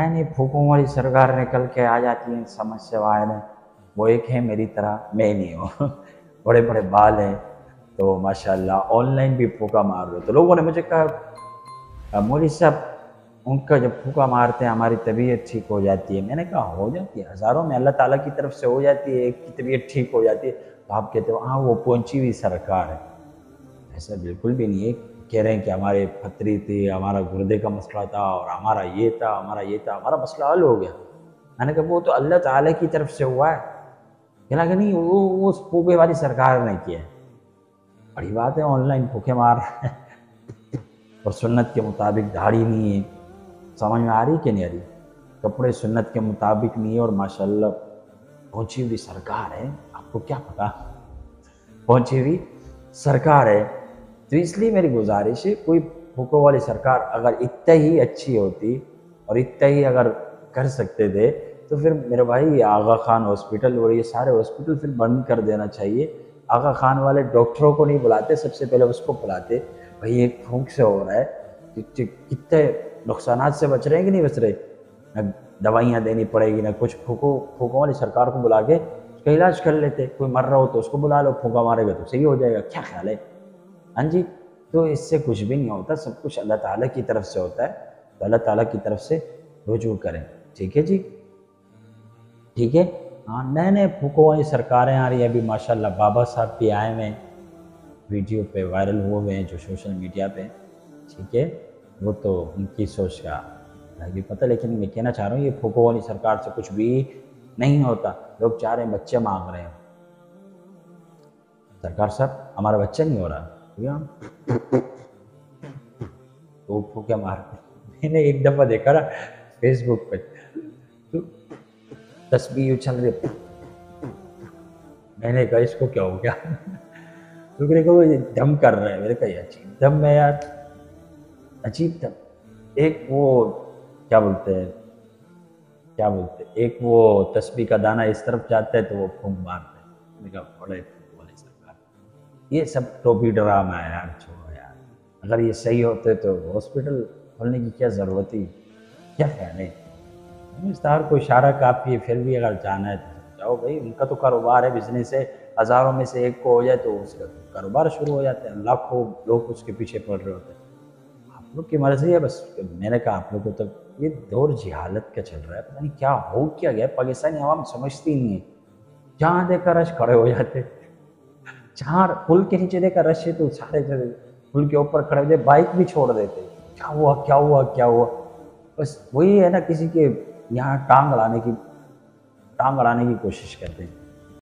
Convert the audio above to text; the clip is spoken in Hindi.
नहीं, फूको वाली सरकार निकल के आ जाती है। समझ से बाहर है, वो एक है मेरी तरह, मैं नहीं हूँ, बड़े बड़े बाल हैं, तो माशाल्लाह ऑनलाइन भी फूका मार रहे। तो लोगों ने मुझे कहा मौली साहब उनका जब फूका मारते हैं हमारी तबीयत ठीक हो जाती है। मैंने कहा हो जाती है, हज़ारों में अल्लाह ताला की तरफ से हो जाती है, एक की तबीयत ठीक हो जाती है। तो आप कहते हो हाँ वो पहुंची हुई सरकार है, ऐसा बिल्कुल भी नहीं है। कह रहे हैं कि हमारे पथरी थी, हमारा गुर्दे का मसला था और हमारा ये था, हमारा ये था, हमारा मसला हल हो गया। मैंने कहा वो तो अल्लाह ताला की तरफ से हुआ है। कहना कि नहीं वो फूके वाली सरकार ने किया है। बड़ी बात है, ऑनलाइन फूके मार और सुन्नत के मुताबिक दाढ़ी नहीं है। समझ में आ रही कि नहीं आ रही? कपड़े सुन्नत के मुताबिक नहीं है और माशाल्लाह पहुंची हुई सरकार है। आपको क्या पता पहुंची हुई सरकार है। तो इसलिए मेरी गुजारिश है, कोई फूको वाली सरकार अगर इतना ही अच्छी होती और इतना ही अगर कर सकते थे तो फिर मेरे भाई ये आगा खान हॉस्पिटल और ये सारे हॉस्पिटल फिर बंद कर देना चाहिए। आगा खान वाले डॉक्टरों को नहीं बुलाते, सबसे पहले उसको बुलाते, भाई एक फूंक से हो रहा है, कितने नुकसान से बच रहे हैं कि नहीं बच रहे, न दवाइयाँ देनी पड़ेगी ना कुछ। फूकों वाली सरकार को बुला के उसका इलाज कर लेते। कोई मर रहा हो तो उसको बुला लो, फूका मारेगा तो सही हो जाएगा। क्या ख्याल है? हाँ जी, तो इससे कुछ भी नहीं होता, सब कुछ अल्लाह ताला की तरफ से होता है। तो अल्लाह ताला की तरफ से रुजू करें, ठीक है जी, ठीक है। हाँ, नए नए फूकों वाली सरकारें आ रही है। अभी माशाल्लाह बाबा साहब भी आए हुए वीडियो पे, वायरल हुए हैं जो सोशल मीडिया पे, ठीक है। वो तो उनकी सोच का लगे पता, लेकिन मैं कहना चाह रहा हूँ ये फूको वाली सरकार से कुछ भी नहीं होता। लोग चाह रहे हैं बच्चे मांग रहे हैं, सरकार साहब हमारा बच्चा नहीं हो रहा, तो फूके मारते। मैंने एक दफ़ा देखा ना फेसबुक पे, तो तस्वीर उछल रही, मैंने कहा इसको क्या हो गया, तो ये दम कर रहा है। मेरे कहा अजीब दम है यार, अजीब दम। एक वो क्या बोलते हैं एक वो तस्बीह का दाना इस तरफ जाता है तो वो फूंक मारते हैं। मैंने कहा बड़े ये सब टोपी ड्रामा है यार, छोड़ो यार। अगर ये सही होते तो हॉस्पिटल खोलने की क्या ज़रूरत थी, क्या कहने। इस्तार को इशारा काफ़ी है, फिर भी अगर जाना है तो जाओ भाई, उनका तो कारोबार है, बिजनेस है। हज़ारों में से एक को हो जाए तो उसका कारोबार शुरू हो जाता है, लाखों लोग उसके पीछे पड़ रहे होते हैं। आप लोग की मर्जी है बस। मैंने कहा आप लोग को तो ये दौर जिहालत का चल रहा है, पता नहीं क्या हो क्या गया। पाकिस्तानी आवाम समझती नहीं है, जहाँ देखकर रश खड़े हो जाते। चार पुल के नीचे देखा रश है तो सारे पुल के ऊपर खड़े होते, बाइक भी छोड़ देते, क्या हुआ क्या हुआ क्या हुआ। बस वही है ना, किसी के यहाँ टांग अड़ाने की कोशिश करते हैं।